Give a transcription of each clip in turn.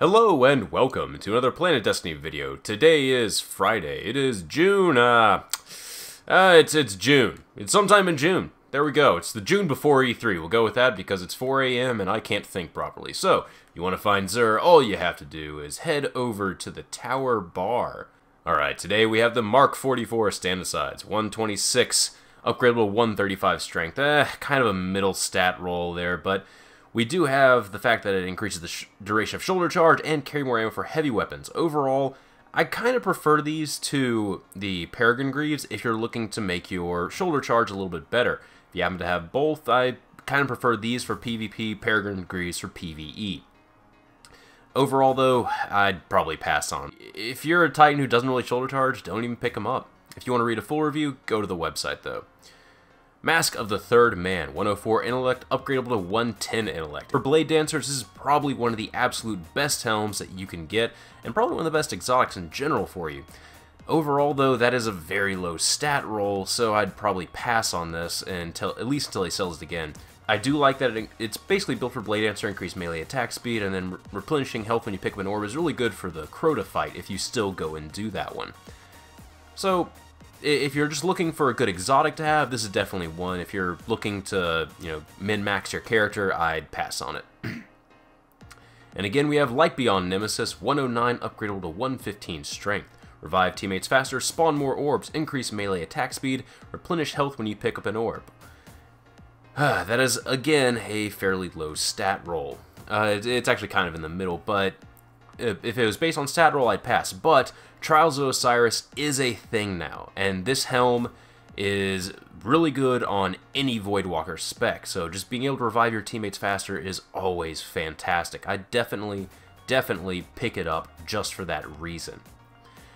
Hello and welcome to another Planet Destiny video. Today is Friday. It is June. It's June. It's sometime in June. There we go. It's the June before E3. We'll go with that because it's 4 a.m. and I can't think properly. So, you want to find Xur, all you have to do is head over to the Tower Bar. Alright, today we have the Mark 44 Stand Asides, 126, upgradable 135 strength. Kind of a middle stat roll there, but we do have the fact that it increases the duration of shoulder charge and carry more ammo for heavy weapons. Overall, I kind of prefer these to the Peregrine Greaves if you're looking to make your shoulder charge a little bit better. If you happen to have both, I kind of prefer these for PvP, Peregrine Greaves for PvE. Overall, though, I'd probably pass on. If you're a Titan who doesn't really shoulder charge, don't even pick them up. If you want to read a full review, go to the website, though. Mask of the Third Man, 104 intellect, upgradable to 110 intellect. For Blade Dancers, this is probably one of the absolute best helms that you can get, and probably one of the best exotics in general for you. Overall, though, that is a very low stat roll, so I'd probably pass on this at least until he sells it again. I do like that it's basically built for Blade Dancer, increased melee attack speed, and then replenishing health when you pick up an orb is really good for the Crota fight if you still go and do that one. So, if you're just looking for a good exotic to have, this is definitely one. If you're looking to, you know, min-max your character, I'd pass on it. And again, we have Light Beyond Nemesis, 109 upgradable to 115 strength. Revive teammates faster, spawn more orbs, increase melee attack speed, replenish health when you pick up an orb. That is, again, a fairly low stat roll. It's actually kind of in the middle, but if it was based on stat roll, I'd pass, but Trials of Osiris is a thing now, and this helm is really good on any Voidwalker spec, so just being able to revive your teammates faster is always fantastic. I definitely pick it up just for that reason.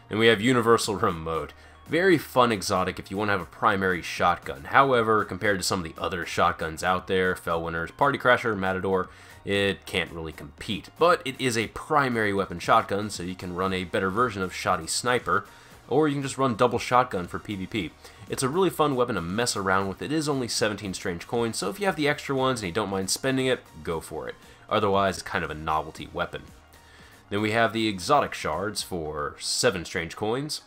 And we have Universal Remote. Very fun exotic if you want to have a primary shotgun. However, compared to some of the other shotguns out there, Felwinter's Party Crasher, Matador, it can't really compete. But it is a primary weapon shotgun, so you can run a better version of Shoddy Sniper, or you can just run double shotgun for PvP. It's a really fun weapon to mess around with. It is only 17 strange coins, so if you have the extra ones and you don't mind spending it, go for it. Otherwise, it's kind of a novelty weapon. Then we have the exotic shards for 7 strange coins.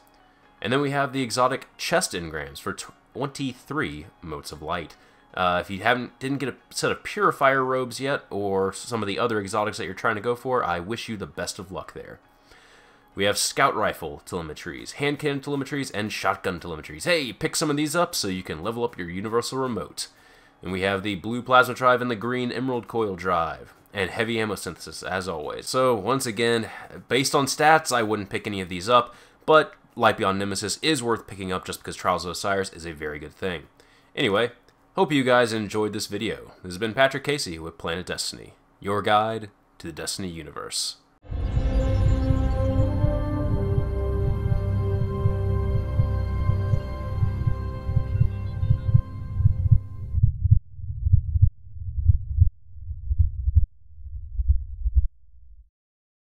And then we have the exotic chest engrams for 23 motes of light. If you didn't get a set of Purifier Robes yet, or some of the other exotics that you're trying to go for, I wish you the best of luck there. We have Scout Rifle telemetries, Hand Cannon telemetries, and Shotgun telemetries. Hey, pick some of these up so you can level up your Universal Remote. And we have the Blue Plasma Drive and the Green Emerald Coil Drive. And heavy ammo synthesis, as always. So, once again, based on stats, I wouldn't pick any of these up, but Light Beyond Nemesis is worth picking up just because Trials of Osiris is a very good thing. Anyway, hope you guys enjoyed this video. This has been Patrick Casey with Planet Destiny, your guide to the Destiny universe.